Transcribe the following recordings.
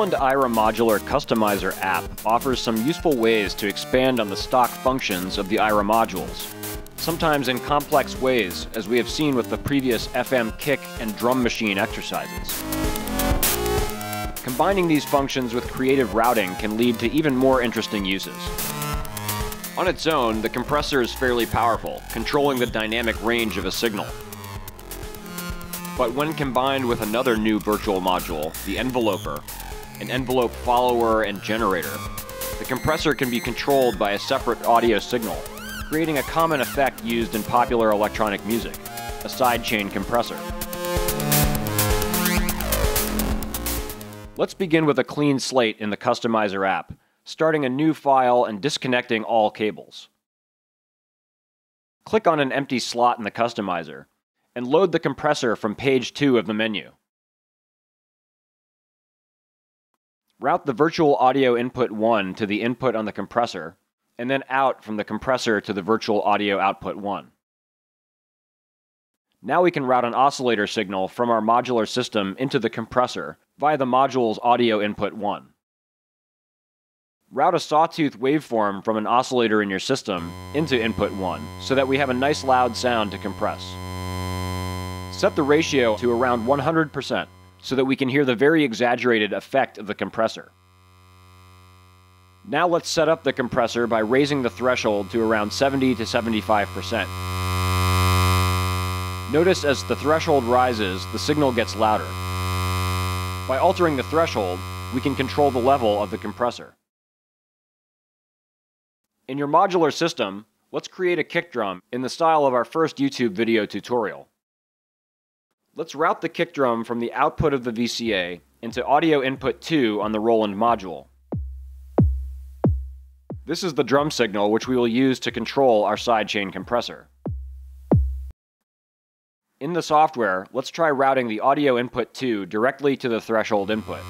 Roland Aira Modular Customizer app offers some useful ways to expand on the stock functions of the Aira modules, sometimes in complex ways, as we have seen with the previous FM kick and drum machine exercises. Combining these functions with creative routing can lead to even more interesting uses. On its own, the compressor is fairly powerful, controlling the dynamic range of a signal. But when combined with another new virtual module, the Enveloper, an envelope follower and generator, the compressor can be controlled by a separate audio signal, creating a common effect used in popular electronic music, a sidechain compressor. Let's begin with a clean slate in the Customizer app, starting a new file and disconnecting all cables. Click on an empty slot in the Customizer, and load the compressor from page 2 of the menu. Route the virtual audio input 1 to the input on the compressor, and then out from the compressor to the virtual audio output 1. Now we can route an oscillator signal from our modular system into the compressor via the module's audio input 1. Route a sawtooth waveform from an oscillator in your system into input 1 so that we have a nice loud sound to compress. Set the ratio to around 100% so that we can hear the very exaggerated effect of the compressor. Now let's set up the compressor by raising the threshold to around 70 to 75%. Notice as the threshold rises, the signal gets louder. By altering the threshold, we can control the level of the compressor. In your modular system, let's create a kick drum in the style of our first YouTube video tutorial. Let's route the kick drum from the output of the VCA into audio input 2 on the Roland module. This is the drum signal which we will use to control our sidechain compressor. In the software, let's try routing the audio input 2 directly to the threshold input.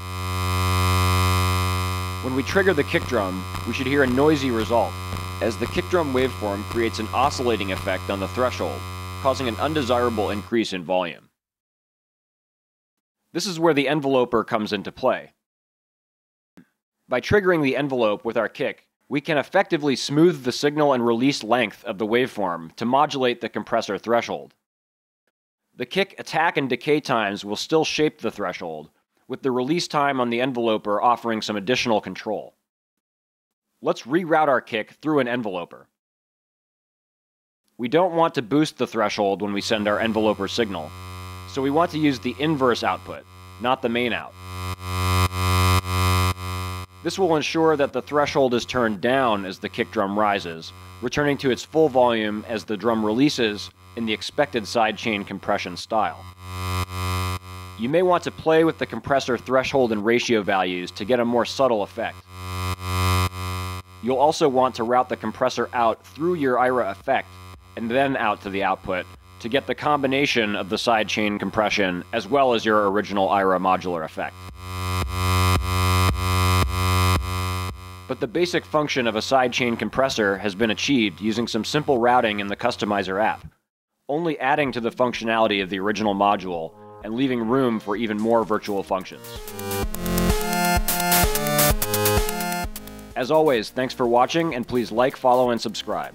When we trigger the kick drum, we should hear a noisy result, as the kick drum waveform creates an oscillating effect on the threshold, causing an undesirable increase in volume. This is where the enveloper comes into play. By triggering the envelope with our kick, we can effectively smooth the signal and release length of the waveform to modulate the compressor threshold. The kick attack and decay times will still shape the threshold, with the release time on the enveloper offering some additional control. Let's reroute our kick through an enveloper. We don't want to boost the threshold when we send our enveloper signal, so we want to use the inverse output, not the main out. This will ensure that the threshold is turned down as the kick drum rises, returning to its full volume as the drum releases in the expected sidechain compression style. You may want to play with the compressor threshold and ratio values to get a more subtle effect. You'll also want to route the compressor out through your Aira effect and then out to the output, to get the combination of the sidechain compression as well as your original Aira modular effect. But the basic function of a sidechain compressor has been achieved using some simple routing in the Customizer app, only adding to the functionality of the original module and leaving room for even more virtual functions. As always, thanks for watching, and please like, follow, and subscribe.